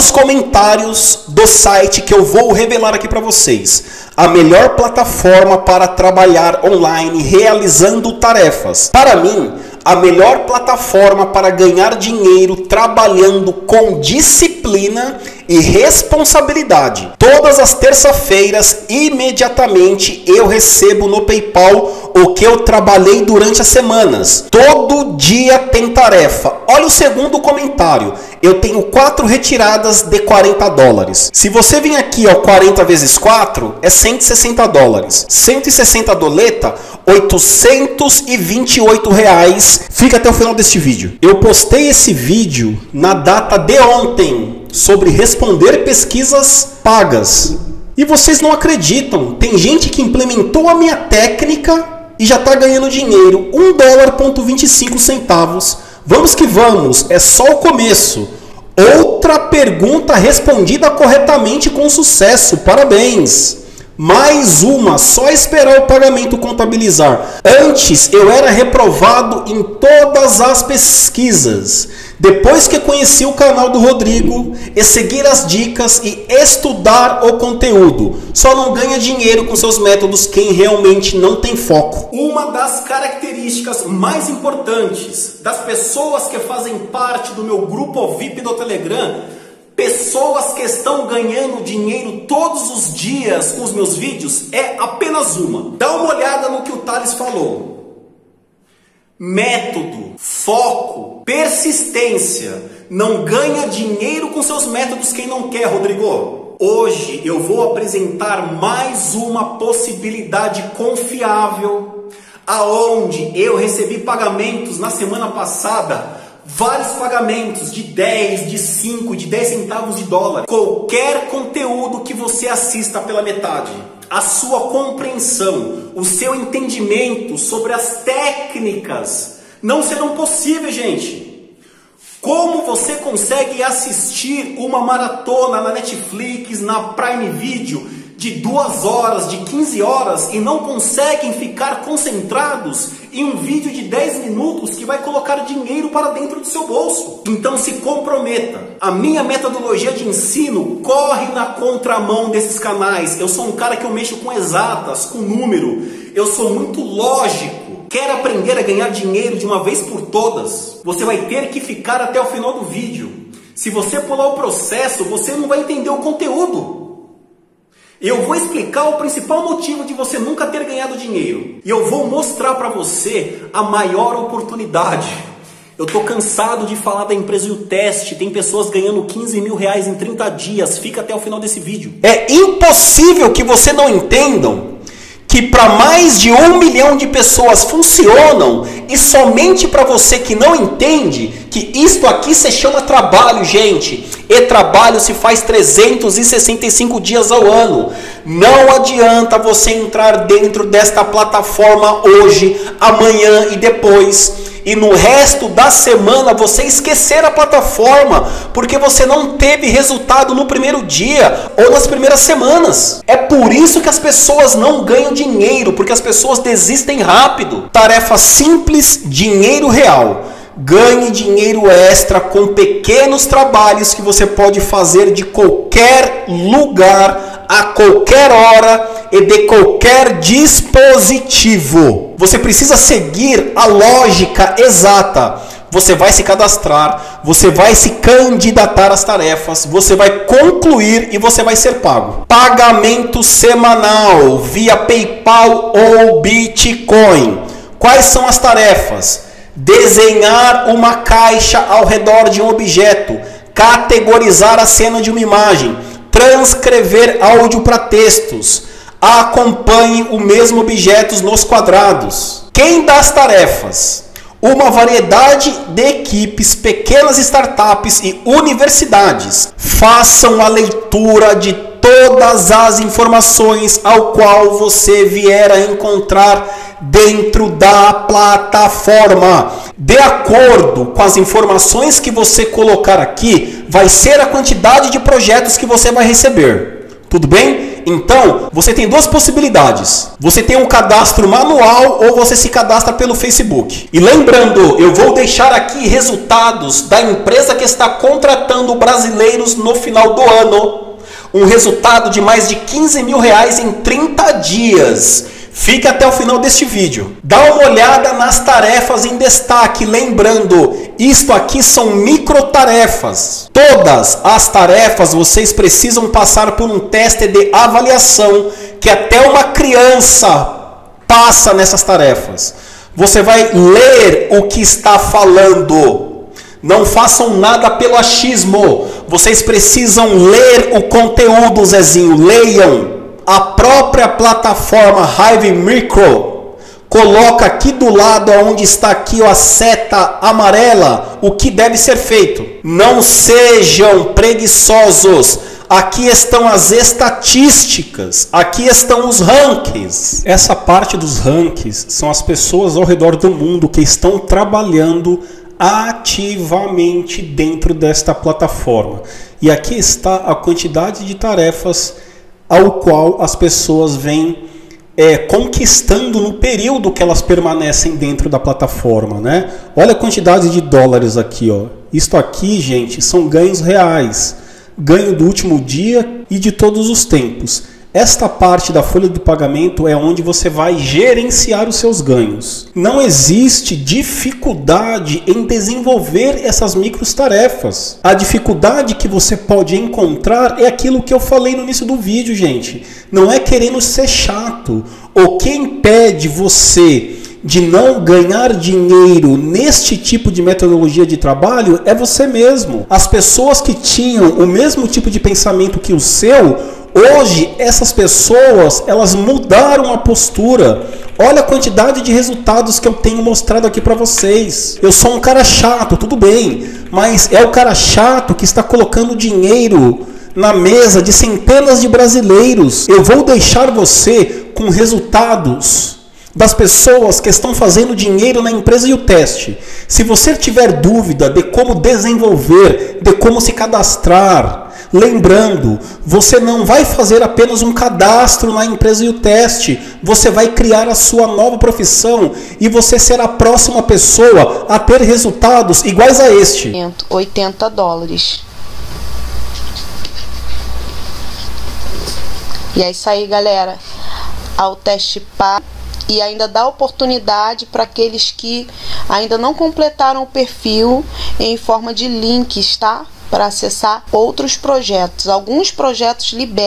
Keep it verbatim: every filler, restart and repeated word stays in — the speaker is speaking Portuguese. nos comentários do site que eu vou revelar aqui para vocês a melhor plataforma para trabalhar online realizando tarefas. Para mim, a melhor plataforma para ganhar dinheiro trabalhando com disciplina e responsabilidade. Todas as terças-feiras, imediatamente, eu recebo no PayPal o que eu trabalhei durante as semanas. Todo dia tem tarefa. Olha o segundo comentário. Eu tenho quatro retiradas de quarenta dólares. Se você vir aqui, ó, quarenta vezes quatro, é cento e sessenta dólares. cento e sessenta doleta, oitocentos e vinte e oito reais. Fica até o final deste vídeo. Eu postei esse vídeo na data de ontem, sobre responder pesquisas pagas. E vocês não acreditam, tem gente que implementou a minha técnica e já está ganhando dinheiro, um dólar e vinte e cinco centavos. Vamos que vamos, é só o começo. Outra pergunta respondida corretamente com sucesso, parabéns. Mais uma, só esperar o pagamento contabilizar. Antes eu era reprovado em todas as pesquisas. Depois que conheci o canal do Rodrigo, e seguir as dicas e estudar o conteúdo. Só não ganha dinheiro com seus métodos quem realmente não tem foco. Uma das características mais importantes das pessoas que fazem parte do meu grupo V I P do Telegram, pessoas que estão ganhando dinheiro todos os dias com os meus vídeos, é apenas uma. Dá uma olhada no que o Thales falou. Método, foco, persistência. Não ganha dinheiro com seus métodos quem não quer, Rodrigo. Hoje eu vou apresentar mais uma possibilidade confiável, aonde eu recebi pagamentos na semana passada. Vários pagamentos de dez, de cinco, de dez centavos de dólar. Qualquer conteúdo que você assista pela metade, a sua compreensão, o seu entendimento sobre as técnicas não serão possíveis, gente. Como você consegue assistir uma maratona na Netflix, na Prime Video, de duas horas, de quinze horas, e não conseguem ficar concentrados em um vídeo de dez minutos que vai colocar dinheiro para dentro do seu bolso? Então se comprometa. A minha metodologia de ensino corre na contramão desses canais. Eu sou um cara que eu mexo com exatas, com número. Eu sou muito lógico. Quer aprender a ganhar dinheiro de uma vez por todas? Você vai ter que ficar até o final do vídeo. Se você pular o processo, você não vai entender o conteúdo. Eu vou explicar o principal motivo de você nunca ter ganhado dinheiro. E eu vou mostrar para você a maior oportunidade. Eu tô cansado de falar da empresa e o teste. Tem pessoas ganhando quinze mil reais em trinta dias. Fica até o final desse vídeo. É impossível que você não entendam que para mais de um milhão de pessoas funcionam, e somente para você que não entende que isto aqui se chama trabalho, gente. E trabalho se faz trezentos e sessenta e cinco dias ao ano. Não adianta você entrar dentro desta plataforma hoje, amanhã e depois, e no resto da semana você esquecer a plataforma porque você não teve resultado no primeiro dia ou nas primeiras semanas. É por isso que as pessoas não ganham dinheiro, porque as pessoas desistem rápido. Tarefa simples, dinheiro real. Ganhe dinheiro extra com pequenos trabalhos que você pode fazer de qualquer lugar, a qualquer hora e de qualquer dispositivo. Você precisa seguir a lógica exata. Você vai se cadastrar, você vai se candidatar às tarefas, você vai concluir e você vai ser pago. Pagamento semanal via PayPal ou Bitcoin. Quais são as tarefas? Desenhar uma caixa ao redor de um objeto, categorizar a cena de uma imagem, transcrever áudio para textos, acompanhe o mesmo objeto nos quadrados. Quem dá as tarefas? Uma variedade de equipes, pequenas startups e universidades. Façam a leitura de todas as informações ao qual você vier a encontrar dentro da plataforma. De acordo com as informações que você colocar aqui, vai ser a quantidade de projetos que você vai receber. Tudo bem? Então, você tem duas possibilidades. Você tem um cadastro manual ou você se cadastra pelo Facebook. E lembrando, eu vou deixar aqui resultados da empresa que está contratando brasileiros no final do ano. Um resultado de mais de quinze mil reais em trinta dias. Fique até o final deste vídeo. Dá uma olhada nas tarefas em destaque. Lembrando, isto aqui são micro tarefas. Todas as tarefas vocês precisam passar por um teste de avaliação, que até uma criança passa nessas tarefas. Você vai ler o que está falando. Não façam nada pelo achismo. Vocês precisam ler o conteúdo, Zezinho. Leiam. A própria plataforma Hive Micro coloca aqui do lado, onde está aqui a seta amarela, o que deve ser feito. Não sejam preguiçosos. Aqui estão as estatísticas, aqui estão os rankings. Essa parte dos rankings são as pessoas ao redor do mundo que estão trabalhando ativamente dentro desta plataforma. E aqui está a quantidade de tarefas ao qual as pessoas vêm é, conquistando no período que elas permanecem dentro da plataforma, né? Olha a quantidade de dólares aqui, ó. Isto aqui, gente, são ganhos reais. Ganho do último dia e de todos os tempos. Esta parte da folha de pagamento é onde você vai gerenciar os seus ganhos. Não existe dificuldade em desenvolver essas micro tarefas. A dificuldade que você pode encontrar é aquilo que eu falei no início do vídeo, gente. Não é querendo ser chato. O que impede você de não ganhar dinheiro neste tipo de metodologia de trabalho é você mesmo. As pessoas que tinham o mesmo tipo de pensamento que o seu, hoje, essas pessoas, elas mudaram a postura. Olha a quantidade de resultados que eu tenho mostrado aqui para vocês. Eu sou um cara chato, tudo bem, mas é o cara chato que está colocando dinheiro na mesa de centenas de brasileiros. Eu vou deixar você com resultados das pessoas que estão fazendo dinheiro na empresa e o teste. Se você tiver dúvida de como desenvolver, de como se cadastrar, lembrando, você não vai fazer apenas um cadastro na empresa e o teste. Você vai criar a sua nova profissão e você será a próxima pessoa a ter resultados iguais a este. oitenta dólares. E é isso aí, galera. Ao teste pago. E ainda dá oportunidade para aqueles que ainda não completaram o perfil em forma de links, tá? Para acessar outros projetos. Alguns projetos liberam